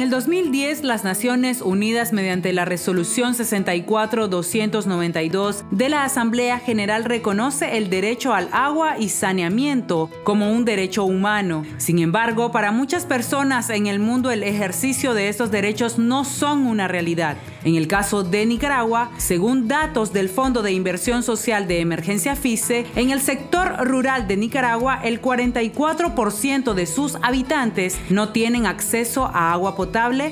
En el 2010, las Naciones Unidas, mediante la Resolución 64-292 de la Asamblea General, reconoce el derecho al agua y saneamiento como un derecho humano. Sin embargo, para muchas personas en el mundo, el ejercicio de estos derechos no son una realidad. En el caso de Nicaragua, según datos del Fondo de Inversión Social de Emergencia FISE, en el sector rural de Nicaragua, el 44% de sus habitantes no tienen acceso a agua potable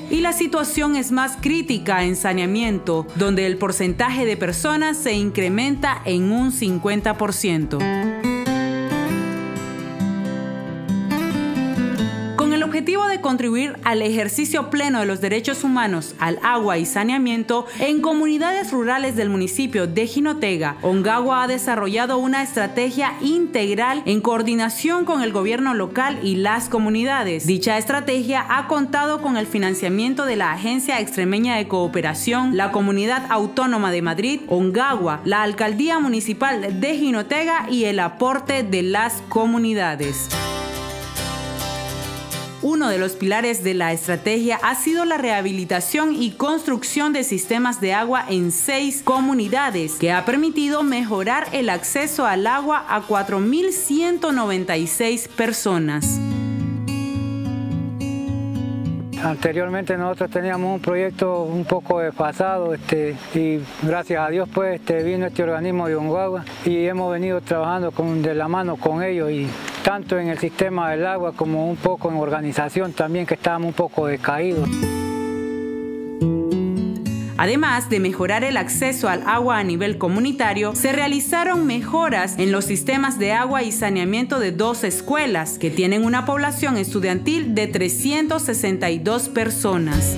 y la situación es más crítica en saneamiento, donde el porcentaje de personas se incrementa en un 50%. Con el objetivo de contribuir al ejercicio pleno de los derechos humanos al agua y saneamiento, en comunidades rurales del municipio de Jinotega, Ongawa ha desarrollado una estrategia integral en coordinación con el gobierno local y las comunidades. Dicha estrategia ha contado con el financiamiento de la Agencia Extremeña de Cooperación, la Comunidad Autónoma de Madrid, Ongawa, la Alcaldía Municipal de Jinotega y el aporte de las comunidades. Uno de los pilares de la estrategia ha sido la rehabilitación y construcción de sistemas de agua en 6 comunidades, que ha permitido mejorar el acceso al agua a 4.196 personas. Anteriormente nosotros teníamos un proyecto un poco desfasado y gracias a Dios pues vino este organismo de Ongawa y hemos venido trabajando de la mano con ellos, y tanto en el sistema del agua como un poco en organización también, que estábamos un poco decaídos. Además de mejorar el acceso al agua a nivel comunitario, se realizaron mejoras en los sistemas de agua y saneamiento de 2 escuelas, que tienen una población estudiantil de 362 personas.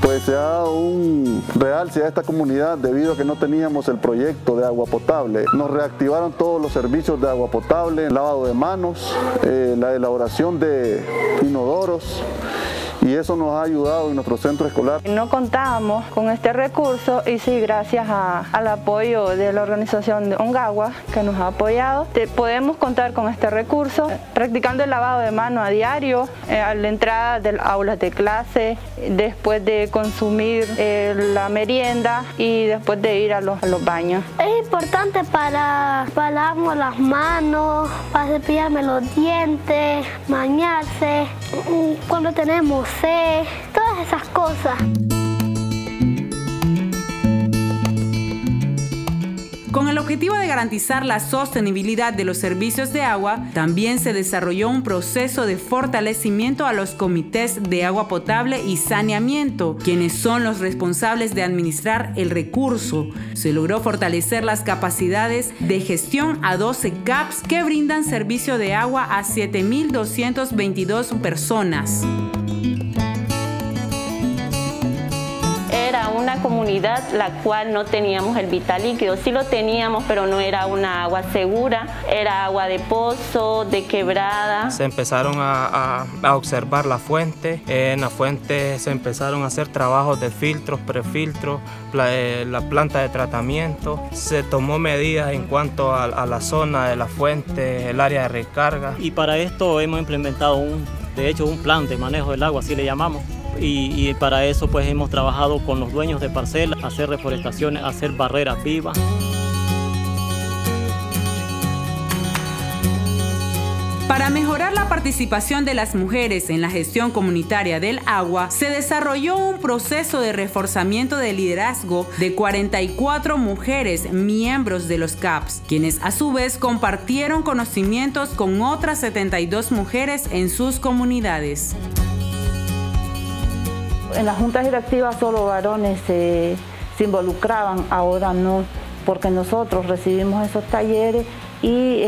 Pues se ha dado un realce a esta comunidad debido a que no teníamos el proyecto de agua potable. Nos reactivaron todos los servicios de agua potable, lavado de manos, la elaboración de inodoros, y eso nos ha ayudado en nuestro centro escolar. No contábamos con este recurso y sí, gracias al apoyo de la organización de Ongawa, que nos ha apoyado, podemos contar con este recurso, practicando el lavado de mano a diario, a la entrada de aulas de clase, después de consumir la merienda y después de ir a los baños. Es importante para lavarnos las manos, para cepillarme los dientes, bañarse, cuando tenemos todas esas cosas. Con el objetivo de garantizar la sostenibilidad de los servicios de agua, también se desarrolló un proceso de fortalecimiento a los comités de agua potable y saneamiento, quienes son los responsables de administrar el recurso. Se logró fortalecer las capacidades de gestión a 12 CAPs que brindan servicio de agua a 7.222 personas. Era una comunidad la cual no teníamos el vital líquido, sí lo teníamos, pero no era una agua segura, era agua de pozo, de quebrada. Se empezaron a observar la fuente, en la fuente se empezaron a hacer trabajos de filtros, prefiltros, la planta de tratamiento, se tomó medidas en cuanto a la zona de la fuente, el área de recarga. Y para esto hemos implementado un plan de manejo del agua, así le llamamos. Y para eso pues hemos trabajado con los dueños de parcelas, hacer reforestaciones, hacer barreras vivas. Para mejorar la participación de las mujeres en la gestión comunitaria del agua, se desarrolló un proceso de reforzamiento de liderazgo de 44 mujeres miembros de los CAPs, quienes a su vez compartieron conocimientos con otras 72 mujeres en sus comunidades. En las juntas directivas solo varones se involucraban, ahora no, porque nosotros recibimos esos talleres y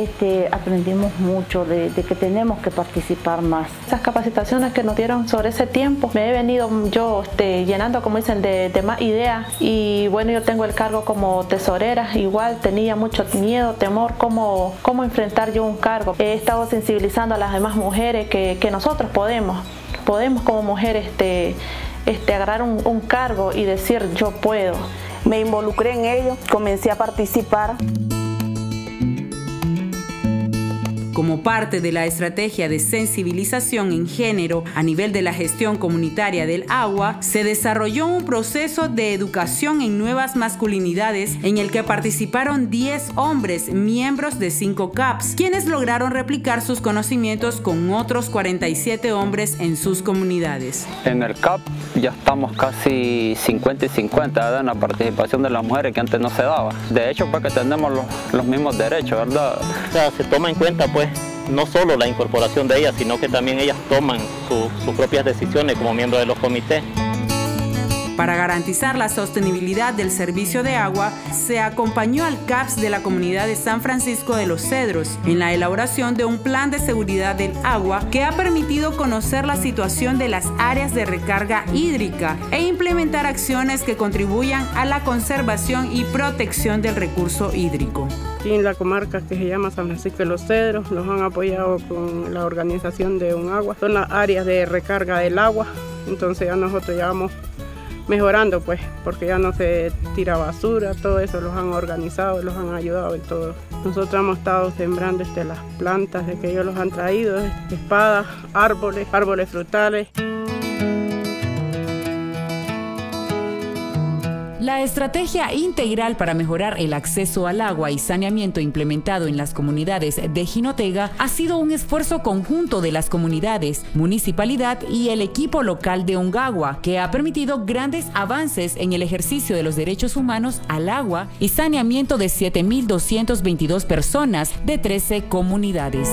aprendimos mucho de que tenemos que participar más. Esas capacitaciones que nos dieron sobre ese tiempo, me he venido yo llenando, como dicen, de más ideas. Y bueno, yo tengo el cargo como tesorera, igual tenía mucho miedo, temor, cómo enfrentar yo un cargo. He estado sensibilizando a las demás mujeres que nosotros podemos como mujeres agarrar un cargo y decir yo puedo. Me involucré en ello, comencé a participar. como parte de la estrategia de sensibilización en género a nivel de la gestión comunitaria del agua, se desarrolló un proceso de educación en nuevas masculinidades en el que participaron 10 hombres, miembros de 5 CAPs, quienes lograron replicar sus conocimientos con otros 47 hombres en sus comunidades. En el CAP ya estamos casi 50 y 50 en la participación de las mujeres, que antes no se daba. De hecho, porque tenemos los mismos derechos, ¿verdad? O sea, se toma en cuenta, pues, no solo la incorporación de ellas, sino que también ellas toman sus propias decisiones como miembros de los comités. Para garantizar la sostenibilidad del servicio de agua, se acompañó al CAPS de la comunidad de San Francisco de los Cedros en la elaboración de un plan de seguridad del agua que ha permitido conocer la situación de las áreas de recarga hídrica e implementar acciones que contribuyan a la conservación y protección del recurso hídrico. Aquí en la comarca que se llama San Francisco de los Cedros nos han apoyado con la organización de un agua. Son las áreas de recarga del agua, entonces ya nosotros llevamos mejorando, pues, porque ya no se tira basura, todo eso los han organizado, los han ayudado en todo. Nosotros hemos estado sembrando las plantas de que ellos los han traído, espadas, árboles frutales. La estrategia integral para mejorar el acceso al agua y saneamiento implementado en las comunidades de Jinotega ha sido un esfuerzo conjunto de las comunidades, municipalidad y el equipo local de Ongagua, que ha permitido grandes avances en el ejercicio de los derechos humanos al agua y saneamiento de 7.222 personas de 13 comunidades.